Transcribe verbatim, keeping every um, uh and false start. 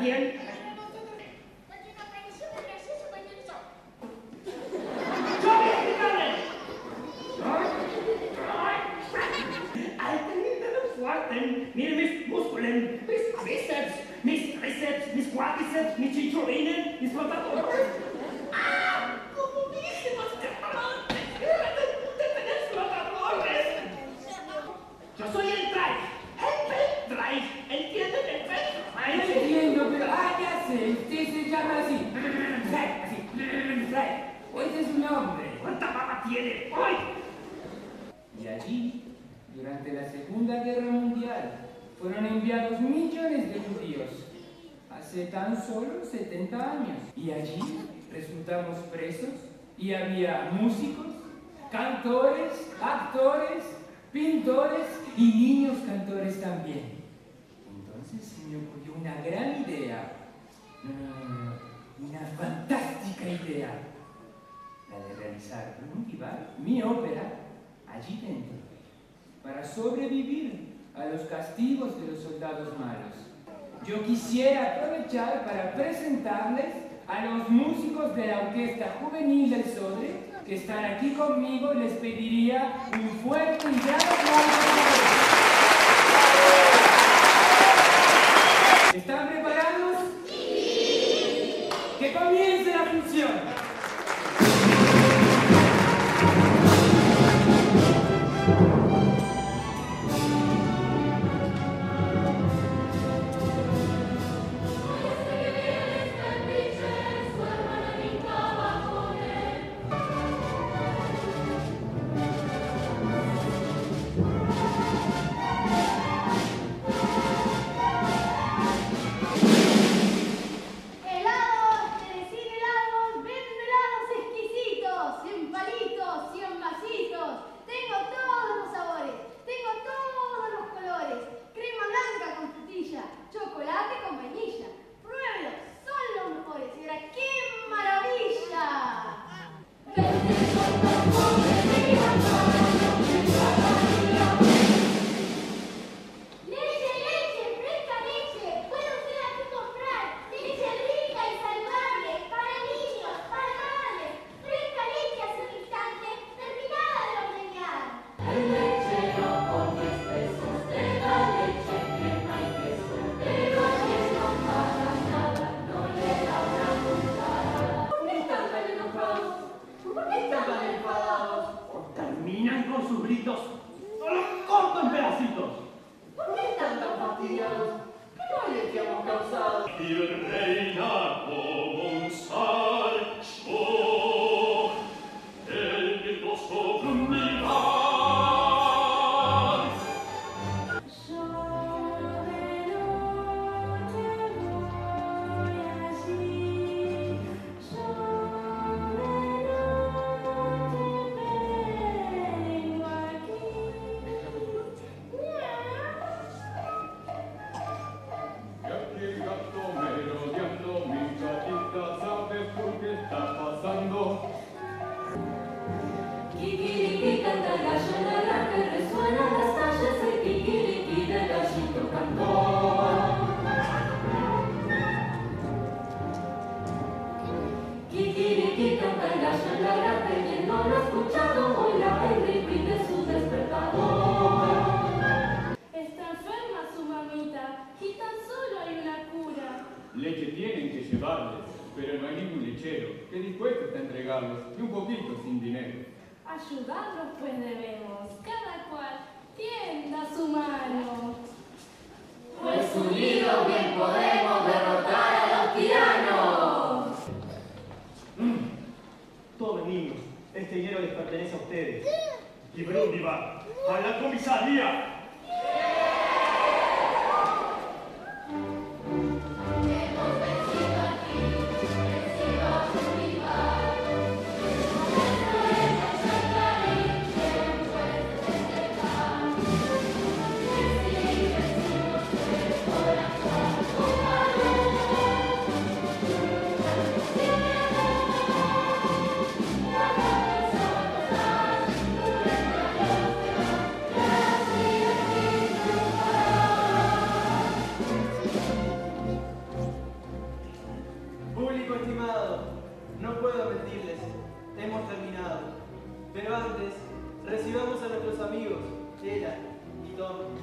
bien. Mire mis músculos, mis bíceps, mis tríceps, mis cuádriceps, mis cinturines, mis pantalones. ¡Ah! ¡Como dije, los diamantes! ¡De tener matadores! Yo soy el Drach, el Drach, ¿entienden el Drach? Entiendo, pero ah, ya sé, usted se llama así. Drach, así, Drach. Hoy es un hombre. ¿Cuánta baba tiene hoy? Y allí, durante la Segunda Guerra Mundial, fueron enviados millones de judíos, hace tan solo setenta años. Y allí resultamos presos, y había músicos, cantores, actores, pintores y niños cantores también. Entonces se me ocurrió una gran idea, una fantástica idea, la de realizar Brundibar, mi ópera, allí dentro, para sobrevivir a los castigos de los soldados malos. Yo quisiera aprovechar para presentarles a los músicos de la Orquesta Juvenil del Sodre, que están aquí conmigo, y les pediría un fuerte y gran aplauso. ¿Están preparados? ¡Sí! ¡Que comience la función! Ayudarlos pues debemos, cada cual tienda su mano. Pues unidos bien podemos derrotar a los tiranos. Mm. Todos niños, este dinero les pertenece a ustedes. ¿Sí? Y Brundibar, a la comisaría. Pero antes, recibamos a nuestros amigos, Ela y Tom.